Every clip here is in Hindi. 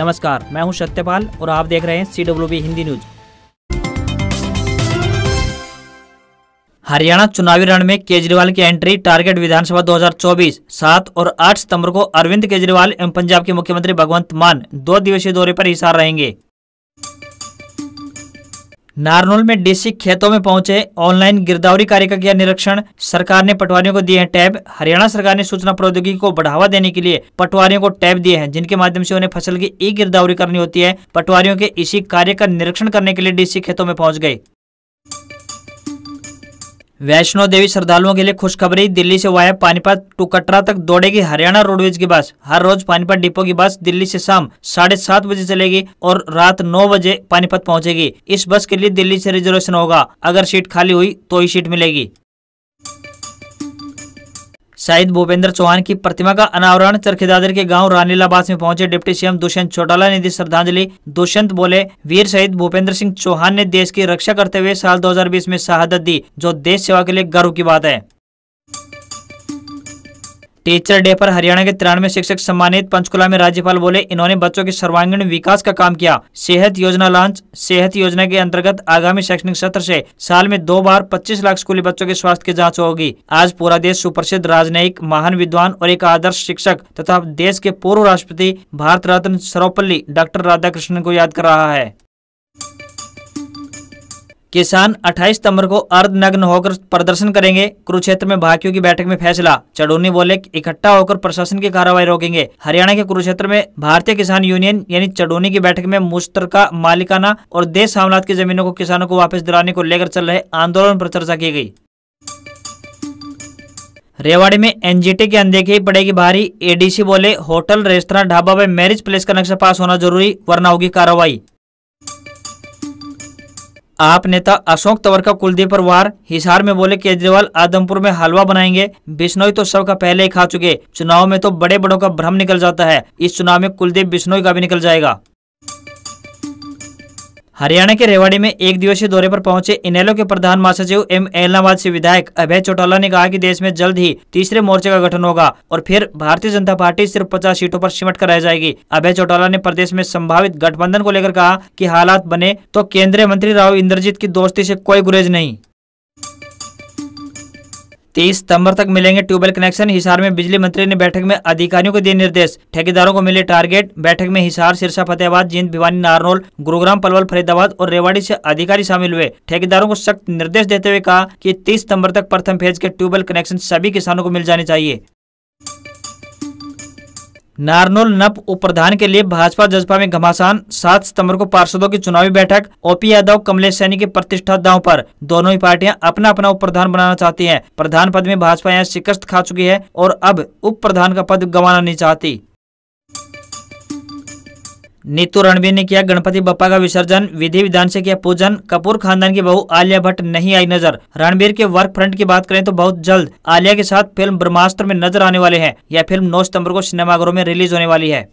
नमस्कार, मैं हूं सत्यपाल और आप देख रहे हैं CWB हिंदी न्यूज। हरियाणा चुनावी रण में केजरीवाल की एंट्री टारगेट। विधानसभा 2024 7 और 8 सितंबर को अरविंद केजरीवाल एवं पंजाब के मुख्यमंत्री भगवंत मान 2 दिवसीय दौरे पर हिसार रहेंगे। नारनौल में डीसी खेतों में पहुंचे, ऑनलाइन गिरदावरी कार्य का किया निरीक्षण। सरकार ने पटवारियों को दिए हैं टैब। हरियाणा सरकार ने सूचना प्रौद्योगिकी को बढ़ावा देने के लिए पटवारियों को टैब दिए हैं, जिनके माध्यम से उन्हें फसल की ई गिरदावरी करनी होती है। पटवारियों के इसी कार्य का निरीक्षण करने के लिए डीसी खेतों में पहुँच गए। वैष्णो देवी श्रद्धालुओं के लिए खुशखबरी। दिल्ली से वाया पानीपत टू कटरा तक दौड़ेगी हरियाणा रोडवेज की बस। हर रोज पानीपत डिपो की बस दिल्ली से शाम 7:30 बजे चलेगी और रात 9 बजे पानीपत पहुंचेगी। इस बस के लिए दिल्ली से रिजर्वेशन होगा। अगर सीट खाली हुई तो ही सीट मिलेगी। शहीद भूपेंद्र चौहान की प्रतिमा का अनावरण। चरखीदादर के गांव रानीलाबाद में पहुंचे डिप्टी सीएम दुष्यंत चौटाला ने दी श्रद्धांजलि। दुष्यंत बोले, वीर शहीद भूपेंद्र सिंह चौहान ने देश की रक्षा करते हुए साल 2020 में शहादत दी, जो देश सेवा के लिए गर्व की बात है। टीचर डे पर हरियाणा के 93 शिक्षक सम्मानित। पंचकुला में राज्यपाल बोले, इन्होंने बच्चों के सर्वांगीण विकास का काम किया। सेहत योजना लॉन्च। सेहत योजना के अंतर्गत आगामी शैक्षणिक सत्र से साल में 2 बार 25 लाख स्कूली बच्चों के स्वास्थ्य की जांच होगी। आज पूरा देश सुप्रसिद्ध राजनयिक, महान विद्वान और एक आदर्श शिक्षक तथा देश के पूर्व राष्ट्रपति भारत रत्न सर्वपल्ली राधा कृष्णन को याद कर रहा है। किसान 28 सितंबर को अर्धनग्न होकर प्रदर्शन करेंगे। कुरुक्षेत्र में भाकियों की बैठक में फैसला। चढ़ोनी बोले, इकट्ठा होकर प्रशासन की कार्रवाई रोकेंगे। हरियाणा के कुरुक्षेत्र में भारतीय किसान यूनियन यानी चढ़ोनी की बैठक में मुश्तरका मालिकाना और देश हमलात की जमीनों को किसानों को वापस दिलाने को लेकर चल रहे आंदोलन पर चर्चा की गई। रेवाड़ी में एनजीटी की अनदेखी पड़ेगी भारी। एडीसी बोले, होटल, रेस्तरा, ढाबा व मैरिज प्लेस का नक्शा पास होना जरूरी, वरना होगी कार्रवाई। आप नेता अशोक तंवर का कुलदीप पर वार। हिसार में बोले केजरीवाल, आदमपुर में हलवा बनाएंगे। बिश्नोई तो सबका पहले ही खा चुके। चुनाव में तो बड़े बड़ों का भ्रम निकल जाता है, इस चुनाव में कुलदीप बिश्नोई का भी निकल जाएगा। हरियाणा के रेवाड़ी में 1 दिवसीय दौरे पर पहुंचे इनेलो के प्रधान महासचिव एम.एल. नावाड़ से विधायक अभय चौटाला ने कहा कि देश में जल्द ही तीसरे मोर्चे का गठन होगा और फिर भारतीय जनता पार्टी सिर्फ 50 सीटों पर सिमट कर रह जाएगी। अभय चौटाला ने प्रदेश में संभावित गठबंधन को लेकर कहा कि हालात बने तो केंद्रीय मंत्री राव इंद्रजीत की दोस्ती से कोई गुरेज नहीं। 30 सितंबर तक मिलेंगे ट्यूबवेल कनेक्शन। हिसार में बिजली मंत्री ने बैठक में अधिकारियों को दिए निर्देश। ठेकेदारों को मिले टारगेट। बैठक में हिसार, सिरसा, फतेहाबाद, जींद, भिवानी, नारनौल, गुरुग्राम, पलवल, फरीदाबाद और रेवाड़ी से अधिकारी शामिल हुए। ठेकेदारों को सख्त निर्देश देते हुए कहा कि 30 सितंबर तक प्रथम फेज के ट्यूबवेल कनेक्शन सभी किसानों को मिल जाने चाहिए। नारनौल नप उपप्रधान के लिए भाजपा जजपा में घमासान। 7 सितंबर को पार्षदों की चुनावी बैठक। ओपी यादव, कमलेश सैनी के प्रतिष्ठा दांव पर। दोनों ही पार्टियां अपना अपना उप प्रधान बनाना चाहती हैं। प्रधान पद में भाजपा यहां शिकस्त खा चुकी है और अब उप प्रधान का पद गंवाना नहीं चाहती। नीतू रणबीर ने किया गणपति बप्पा का विसर्जन। विधि विधान से किया पूजन। कपूर खानदान की बहू आलिया भट्ट नहीं आई नजर। रणबीर के वर्क फ्रंट की बात करें तो बहुत जल्द आलिया के साथ फिल्म ब्रह्मास्त्र में नजर आने वाले हैं। यह फिल्म 9 सितंबर को सिनेमाघरों में रिलीज होने वाली है।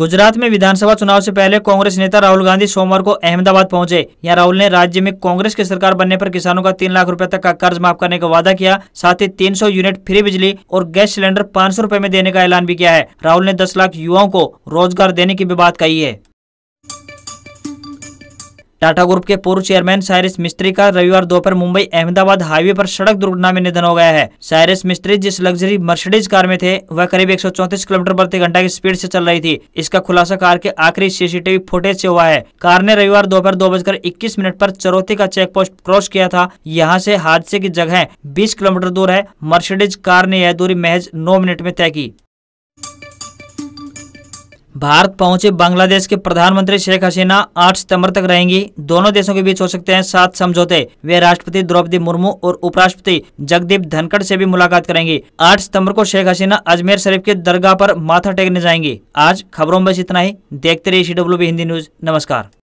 गुजरात में विधानसभा चुनाव से पहले कांग्रेस नेता राहुल गांधी सोमवार को अहमदाबाद पहुंचे। यहाँ राहुल ने राज्य में कांग्रेस की सरकार बनने पर किसानों का 3 लाख रुपए तक का कर्ज माफ करने का वादा किया। साथ ही 300 यूनिट फ्री बिजली और गैस सिलेंडर 500 रुपए में देने का ऐलान भी किया है। राहुल ने 10 लाख युवाओं को रोजगार देने की भी बात कही है। टाटा ग्रुप के पूर्व चेयरमैन साइरस मिस्त्री का रविवार दोपहर मुंबई अहमदाबाद हाईवे पर सड़क दुर्घटना में निधन हो गया है। साइरस मिस्त्री जिस लग्जरी मर्सिडीज कार में थे वह करीब 134 किलोमीटर प्रति घंटा की स्पीड से चल रही थी। इसका खुलासा कार के आखिरी सीसीटीवी फुटेज से हुआ है। कार ने रविवार दोपहर 2:21 पर चरोती का चेक पोस्ट क्रॉस किया था। यहाँ से हादसे की जगह 20 किलोमीटर दूर है। मर्सिडीज कार ने यह दूरी महज 9 मिनट में तय की। भारत पहुंचे बांग्लादेश के प्रधानमंत्री शेख हसीना। 8 सितंबर तक रहेंगी। दोनों देशों के बीच हो सकते हैं 7 समझौते। वे राष्ट्रपति द्रौपदी मुर्मू और उपराष्ट्रपति जगदीप धनखड़ से भी मुलाकात करेंगी। 8 सितंबर को शेख हसीना अजमेर शरीफ के दरगाह पर माथा टेकने जाएंगी। आज खबरों में बस इतना ही। देखते रहिए CWB हिंदी न्यूज। नमस्कार।